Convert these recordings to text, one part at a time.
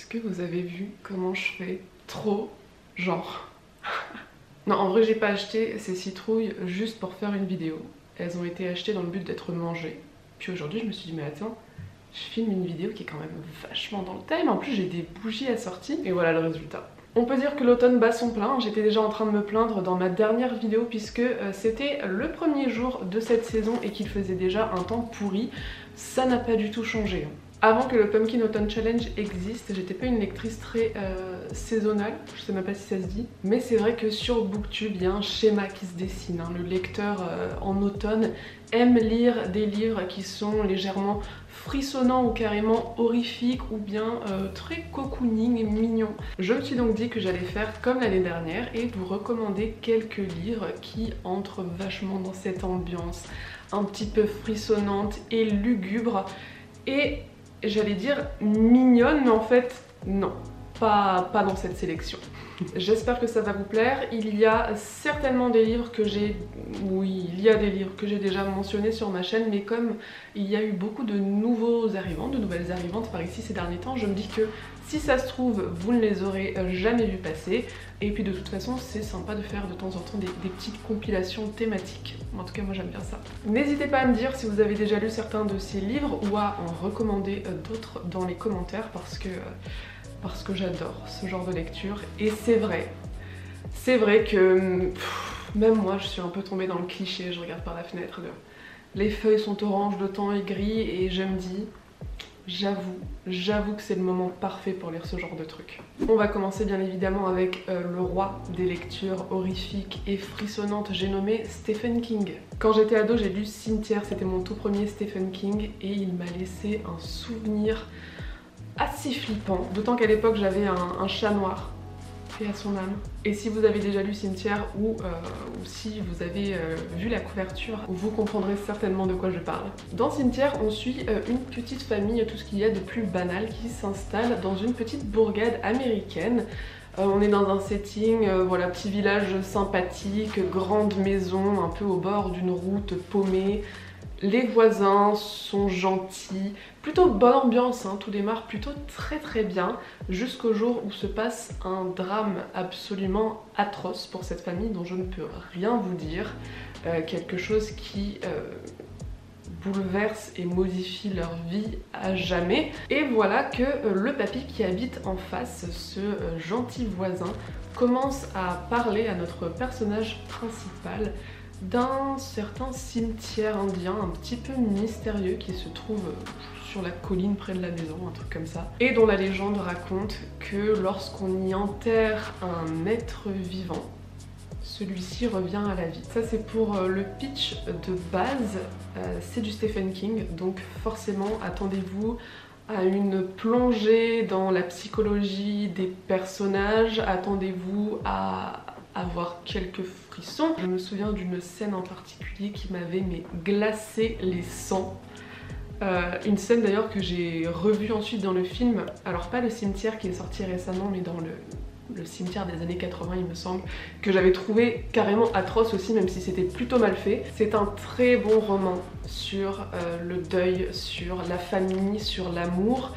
Est-ce que vous avez vu comment je fais? Trop genre. Non, en vrai j'ai pas acheté ces citrouilles juste pour faire une vidéo. Elles ont été achetées dans le but d'être mangées. Puis aujourd'hui je me suis dit mais attends, je filme une vidéo qui est quand même vachement dans le thème. En plus j'ai des bougies assorties et voilà le résultat. On peut dire que l'automne bat son plein. J'étais déjà en train de me plaindre dans ma dernière vidéo puisque c'était le premier jour de cette saison et qu'il faisait déjà un temps pourri. Ça n'a pas du tout changé. Avant que le Pumpkin Autumn Challenge existe, j'étais pas une lectrice très saisonnale, je sais même pas si ça se dit, mais c'est vrai que sur Booktube il y a un schéma qui se dessine, hein. Le lecteur en automne aime lire des livres qui sont légèrement frissonnants ou carrément horrifiques ou bien très cocooning et mignons. Je me suis donc dit que j'allais faire comme l'année dernière et vous recommander quelques livres qui entrent vachement dans cette ambiance un petit peu frissonnante et lugubre et j'allais dire mignonne, mais en fait non, pas dans cette sélection. J'espère que ça va vous plaire. Il y a certainement des livres que j'ai... Oui, il y a des livres que j'ai déjà mentionnés sur ma chaîne, mais comme il y a eu beaucoup de nouveaux arrivants, de nouvelles arrivantes par ici ces derniers temps, je me dis que si ça se trouve, vous ne les aurez jamais vus passer. Et puis de toute façon, c'est sympa de faire de temps en temps des petites compilations thématiques. En tout cas, moi j'aime bien ça. N'hésitez pas à me dire si vous avez déjà lu certains de ces livres ou à en recommander d'autres dans les commentaires parce que j'adore ce genre de lecture. Et c'est vrai que même moi je suis un peu tombée dans le cliché, je regarde par la fenêtre, les feuilles sont oranges, le temps est gris et je me dis... J'avoue que c'est le moment parfait pour lire ce genre de truc. On va commencer bien évidemment avec le roi des lectures horrifiques et frissonnantes, j'ai nommé Stephen King. Quand j'étais ado, j'ai lu Cimetière, c'était mon tout premier Stephen King et il m'a laissé un souvenir assez flippant. D'autant qu'à l'époque j'avais un chat noir. À son âme. Et si vous avez déjà lu Cimetière ou si vous avez vu la couverture, vous comprendrez certainement de quoi je parle. Dans Cimetière, on suit une petite famille, tout ce qu'il y a de plus banal, qui s'installe dans une petite bourgade américaine. On est dans un setting, voilà, petit village sympathique, grande maison, un peu au bord d'une route paumée. Les voisins sont gentils, plutôt bonne ambiance, hein, tout démarre plutôt très bien jusqu'au jour où se passe un drame absolument atroce pour cette famille dont je ne peux rien vous dire, quelque chose qui bouleverse et modifie leur vie à jamais. Et voilà que le papy qui habite en face, ce gentil voisin, commence à parler à notre personnage principal d'un certain cimetière indien un petit peu mystérieux qui se trouve sur la colline près de la maison, un truc comme ça, et dont la légende raconte que lorsqu'on y enterre un être vivant, celui-ci revient à la vie. Ça c'est pour le pitch de base, c'est du Stephen King, donc forcément attendez-vous à une plongée dans la psychologie des personnages, attendez-vous à avoir quelques frissons. Je me souviens d'une scène en particulier qui m'avait glacé les sangs. Une scène d'ailleurs que j'ai revue ensuite dans le film, alors pas le cimetière qui est sorti récemment mais dans le cimetière des années 80 il me semble, que j'avais trouvé carrément atroce aussi même si c'était plutôt mal fait. C'est un très bon roman sur le deuil, sur la famille, sur l'amour,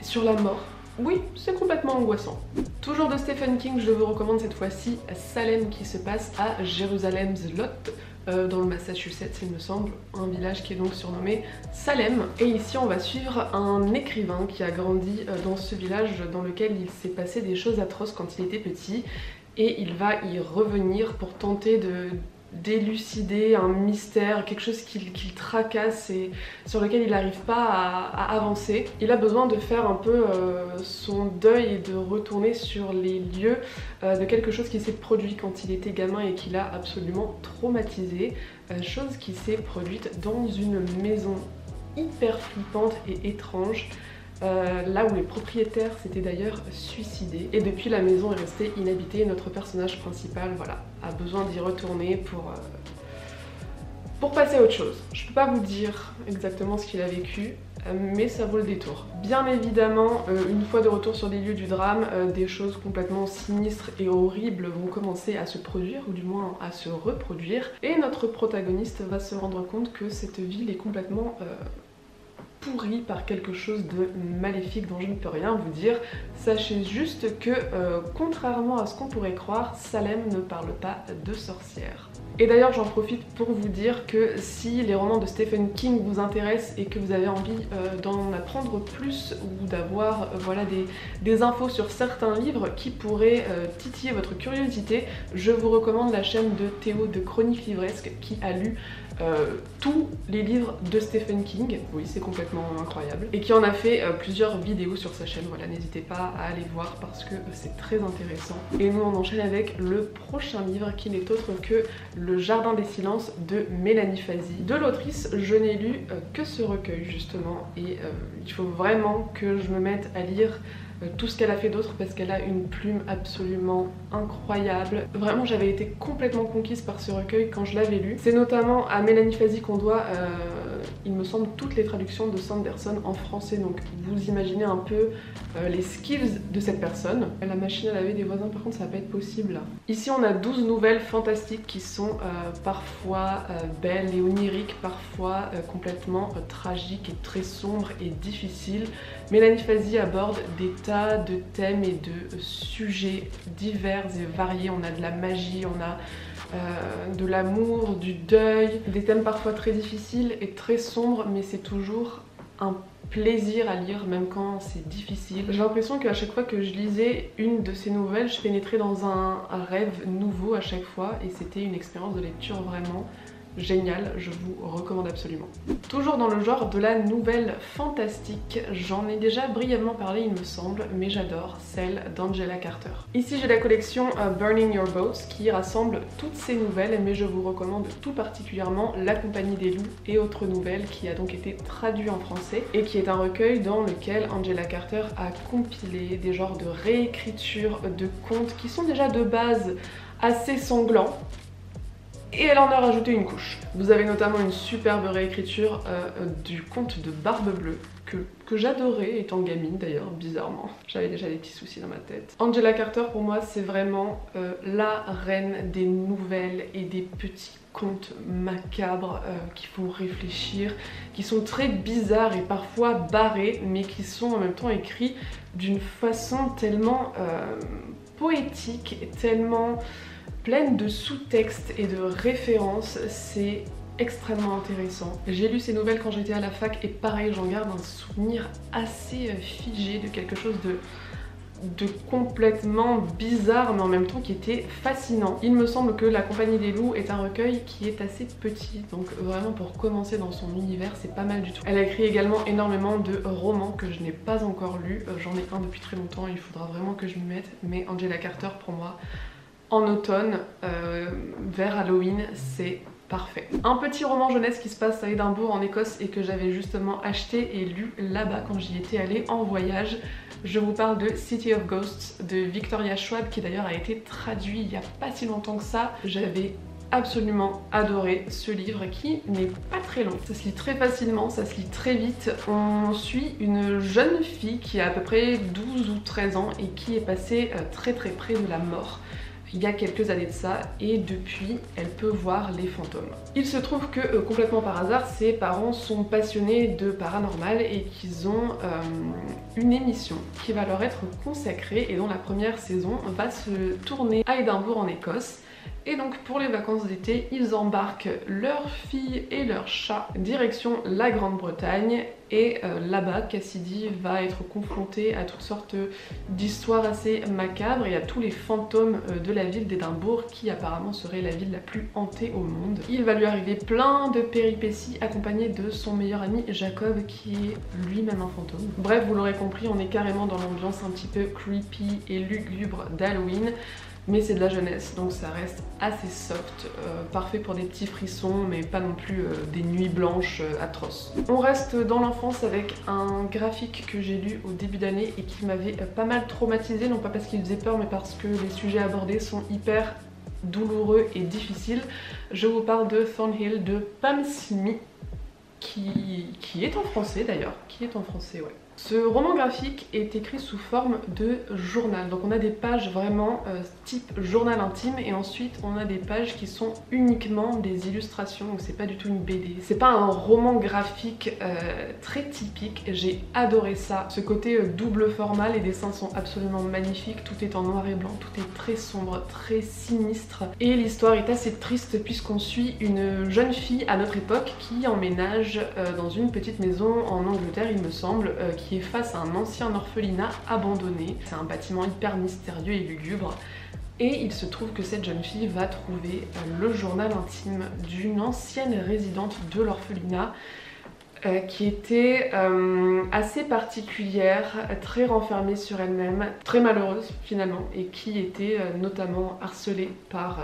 sur la mort. Oui, c'est complètement angoissant. Toujours de Stephen King, je vous recommande cette fois-ci Salem qui se passe à Jérusalem's Lot, dans le Massachusetts il me semble, un village qui est donc surnommé Salem. Et ici on va suivre un écrivain qui a grandi dans ce village dans lequel il s'est passé des choses atroces quand il était petit et il va y revenir pour tenter de... d'élucider un mystère, quelque chose qui le tracasse et sur lequel il n'arrive pas à avancer. Il a besoin de faire un peu son deuil et de retourner sur les lieux de quelque chose qui s'est produit quand il était gamin et qui l'a absolument traumatisé, chose qui s'est produite dans une maison hyper flippante et étrange, là où les propriétaires s'étaient d'ailleurs suicidés. Et depuis, la maison est restée inhabitée. Notre personnage principal, voilà, a besoin d'y retourner pour passer à autre chose. Je peux pas vous dire exactement ce qu'il a vécu, mais ça vaut le détour. Bien évidemment, une fois de retour sur les lieux du drame, des choses complètement sinistres et horribles vont commencer à se produire, ou du moins à se reproduire. Et notre protagoniste va se rendre compte que cette ville est complètement... pourri par quelque chose de maléfique dont je ne peux rien vous dire. Sachez juste que, contrairement à ce qu'on pourrait croire, Salem ne parle pas de sorcières. Et d'ailleurs j'en profite pour vous dire que si les romans de Stephen King vous intéressent et que vous avez envie d'en apprendre plus ou d'avoir voilà, des infos sur certains livres qui pourraient titiller votre curiosité, je vous recommande la chaîne de Théo de Chroniques Livresques qui a lu tous les livres de Stephen King, oui c'est complètement incroyable, et qui en a fait plusieurs vidéos sur sa chaîne, voilà n'hésitez pas à aller voir parce que c'est très intéressant. Et nous on enchaîne avec le prochain livre qui n'est autre que Le Jardin des Silences de Mélanie Fazi. De l'autrice, je n'ai lu que ce recueil justement et il faut vraiment que je me mette à lire tout ce qu'elle a fait d'autre parce qu'elle a une plume absolument incroyable. Vraiment j'avais été complètement conquise par ce recueil quand je l'avais lu. C'est notamment à Mélanie Fazi qu'on doit, il me semble, toutes les traductions de Sanderson en français. Donc vous imaginez un peu les skills de cette personne. La machine à laver des voisins par contre ça va pas être possible. Ici on a 12 nouvelles fantastiques qui sont parfois belles et oniriques, parfois complètement tragiques et très sombres et difficiles. Mélanie Fazi aborde des tas de thèmes et de sujets divers et variés. On a de la magie, on a de l'amour, du deuil, des thèmes parfois très difficiles et très sombres, mais c'est toujours un plaisir à lire même quand c'est difficile. J'ai l'impression qu'à chaque fois que je lisais une de ces nouvelles, je pénétrais dans un rêve nouveau à chaque fois et c'était une expérience de lecture vraiment génial, je vous recommande absolument. Toujours dans le genre de la nouvelle fantastique, j'en ai déjà brièvement parlé il me semble, mais j'adore celle d'Angela Carter. Ici j'ai la collection Burning Your Boats qui rassemble toutes ces nouvelles, mais je vous recommande tout particulièrement La Compagnie des Loups et autres nouvelles qui a donc été traduit en français et qui est un recueil dans lequel Angela Carter a compilé des genres de réécriture de contes qui sont déjà de base assez sanglants. Et elle en a rajouté une couche. Vous avez notamment une superbe réécriture du conte de Barbe Bleue que j'adorais étant gamine d'ailleurs, bizarrement. J'avais déjà des petits soucis dans ma tête. Angela Carter pour moi c'est vraiment la reine des nouvelles et des petits contes macabres qui font réfléchir, qui sont très bizarres et parfois barrés mais qui sont en même temps écrits d'une façon tellement poétique, tellement pleine de sous-textes et de références, c'est extrêmement intéressant. J'ai lu ces nouvelles quand j'étais à la fac et pareil, j'en garde un souvenir assez figé de quelque chose de complètement bizarre mais en même temps qui était fascinant. Il me semble que La Compagnie des Loups est un recueil qui est assez petit, donc vraiment pour commencer dans son univers c'est pas mal du tout. Elle a écrit également énormément de romans que je n'ai pas encore lus, j'en ai un depuis très longtemps, il faudra vraiment que je m'y mette, mais Angela Carter pour moi en automne, vers Halloween, c'est parfait. Un petit roman jeunesse qui se passe à Édimbourg en Écosse et que j'avais justement acheté et lu là-bas quand j'y étais allée en voyage. Je vous parle de City of Ghosts de Victoria Schwab qui d'ailleurs a été traduit il n'y a pas si longtemps que ça. J'avais absolument adoré ce livre qui n'est pas très long. Ça se lit très facilement, ça se lit très vite. On suit une jeune fille qui a à peu près 12 ou 13 ans et qui est passée très très près de la mort il y a quelques années de ça, et depuis elle peut voir les fantômes. Il se trouve que complètement par hasard ses parents sont passionnés de paranormal et qu'ils ont une émission qui va leur être consacrée et dont la première saison va se tourner à Édimbourg en Écosse. Et donc pour les vacances d'été ils embarquent leur fille et leur chat direction la Grande-Bretagne et là-bas Cassidy va être confrontée à toutes sortes d'histoires assez macabres et à tous les fantômes de la ville d'Édimbourg qui apparemment serait la ville la plus hantée au monde. Il va lui arriver plein de péripéties accompagné de son meilleur ami Jacob qui est lui-même un fantôme. Bref vous l'aurez compris on est carrément dans l'ambiance un petit peu creepy et lugubre d'Halloween. Mais c'est de la jeunesse donc ça reste assez soft, parfait pour des petits frissons mais pas non plus des nuits blanches atroces. On reste dans l'enfance avec un graphique que j'ai lu au début d'année et qui m'avait pas mal traumatisée, non pas parce qu'il faisait peur mais parce que les sujets abordés sont hyper douloureux et difficiles. Je vous parle de Thornhill de Pam Smy qui est en français d'ailleurs, qui est en français ouais. Ce roman graphique est écrit sous forme de journal, donc on a des pages vraiment type journal intime et ensuite on a des pages qui sont uniquement des illustrations, donc c'est pas du tout une BD, c'est pas un roman graphique très typique. J'ai adoré ça, ce côté double format, les dessins sont absolument magnifiques, tout est en noir et blanc, tout est très sombre, très sinistre et l'histoire est assez triste puisqu'on suit une jeune fille à notre époque qui emménage dans une petite maison en Angleterre il me semble, qui est face à un ancien orphelinat abandonné. C'est un bâtiment hyper mystérieux et lugubre. Et il se trouve que cette jeune fille va trouver le journal intime d'une ancienne résidente de l'orphelinat qui était assez particulière, très renfermée sur elle-même, très malheureuse finalement, et qui était notamment harcelée par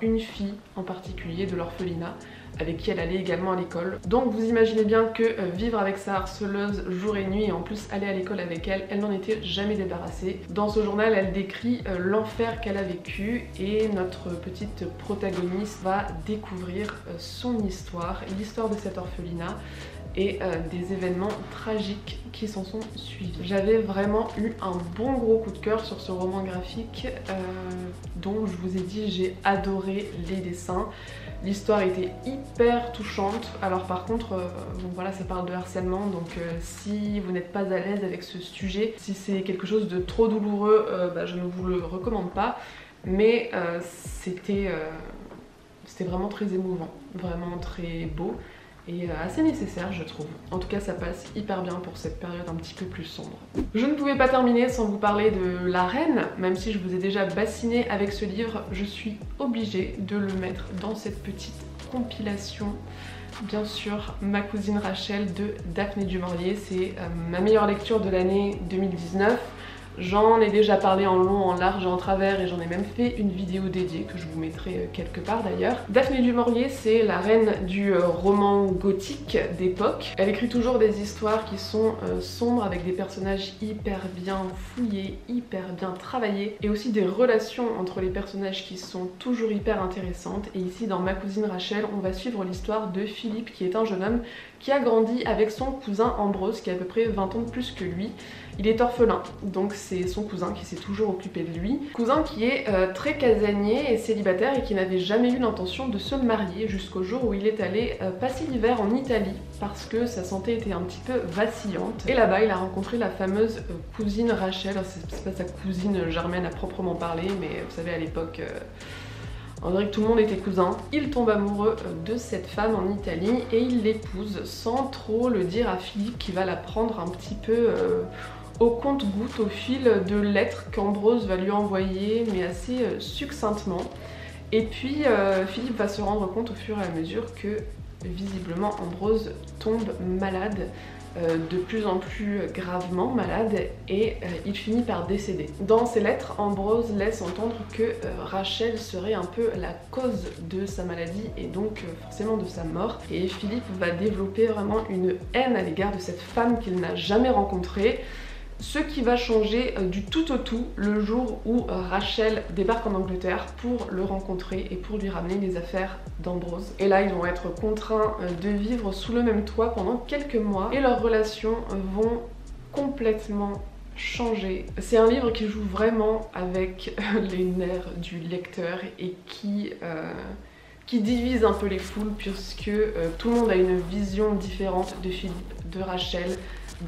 une fille en particulier de l'orphelinat, avec qui elle allait également à l'école. Donc vous imaginez bien que vivre avec sa harceleuse jour et nuit et en plus aller à l'école avec elle, elle n'en était jamais débarrassée. Dans ce journal, elle décrit l'enfer qu'elle a vécu et notre petite protagoniste va découvrir son histoire, l'histoire de cet orphelinat et des événements tragiques qui s'en sont suivis. J'avais vraiment eu un bon gros coup de cœur sur ce roman graphique dont je vous ai dit j'ai adoré les dessins. L'histoire était hyper touchante, alors par contre, bon voilà, ça parle de harcèlement, donc si vous n'êtes pas à l'aise avec ce sujet, si c'est quelque chose de trop douloureux, je ne vous le recommande pas, mais c'était vraiment très émouvant, vraiment très beau et assez nécessaire je trouve. En tout cas ça passe hyper bien pour cette période un petit peu plus sombre. Je ne pouvais pas terminer sans vous parler de La Reine, même si je vous ai déjà bassiné avec ce livre, je suis obligée de le mettre dans cette petite compilation. Bien sûr, Ma Cousine Rachel de Daphné du Maurier, c'est ma meilleure lecture de l'année 2019. J'en ai déjà parlé en long, en large et en travers et j'en ai même fait une vidéo dédiée que je vous mettrai quelque part d'ailleurs. Daphné du Maurier, c'est la reine du roman gothique d'époque. Elle écrit toujours des histoires qui sont sombres avec des personnages hyper bien fouillés, hyper bien travaillés et aussi des relations entre les personnages qui sont toujours hyper intéressantes. Et ici dans Ma Cousine Rachel, on va suivre l'histoire de Philippe qui est un jeune homme qui a grandi avec son cousin Ambrose qui a à peu près 20 ans de plus que lui. Il est orphelin, donc c'est son cousin qui s'est toujours occupé de lui. Cousin qui est très casanier et célibataire et qui n'avait jamais eu l'intention de se marier jusqu'au jour où il est allé passer l'hiver en Italie parce que sa santé était un petit peu vacillante. Et là-bas, il a rencontré la fameuse cousine Rachel. C'est pas sa cousine germaine à proprement parler, mais vous savez à l'époque... On dirait que tout le monde était cousin. Il tombe amoureux de cette femme en Italie et il l'épouse sans trop le dire à Philippe qui va la prendre un petit peu... au compte-gouttes, au fil de lettres qu'Ambrose va lui envoyer, mais assez succinctement. Et puis Philippe va se rendre compte au fur et à mesure que visiblement Ambrose tombe malade, de plus en plus gravement malade, et il finit par décéder. Dans ses lettres, Ambrose laisse entendre que Rachel serait un peu la cause de sa maladie et donc forcément de sa mort, et Philippe va développer vraiment une haine à l'égard de cette femme qu'il n'a jamais rencontrée. Ce qui va changer du tout au tout le jour où Rachel débarque en Angleterre pour le rencontrer et pour lui ramener les affaires d'Ambrose. Et là, ils vont être contraints de vivre sous le même toit pendant quelques mois et leurs relations vont complètement changer. C'est un livre qui joue vraiment avec les nerfs du lecteur et qui divise un peu les foules puisque tout le monde a une vision différente de Philippe, de Rachel,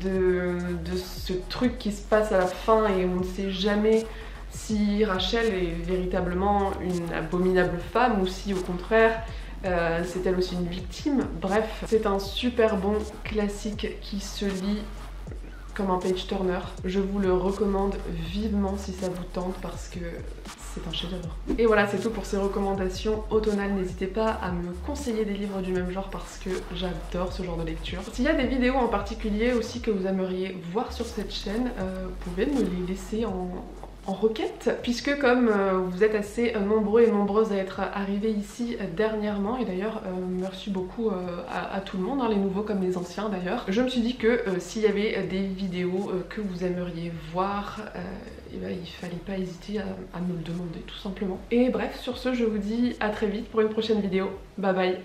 de ce truc qui se passe à la fin et on ne sait jamais si Rachel est véritablement une abominable femme ou si au contraire c'est elle aussi une victime. Bref, c'est un super bon classique qui se lit comme un page turner. Je vous le recommande vivement si ça vous tente parce que c'est un chef-d'œuvre. Et voilà, c'est tout pour ces recommandations automnales. N'hésitez pas à me conseiller des livres du même genre parce que j'adore ce genre de lecture. S'il y a des vidéos en particulier aussi que vous aimeriez voir sur cette chaîne, vous pouvez me les laisser en requête, puisque comme vous êtes assez nombreux et nombreuses à être arrivés ici dernièrement, et d'ailleurs merci beaucoup à tout le monde, hein, les nouveaux comme les anciens d'ailleurs, je me suis dit que s'il y avait des vidéos que vous aimeriez voir, et ben, il fallait pas hésiter à me le demander tout simplement. Et bref, sur ce je vous dis à très vite pour une prochaine vidéo, bye bye.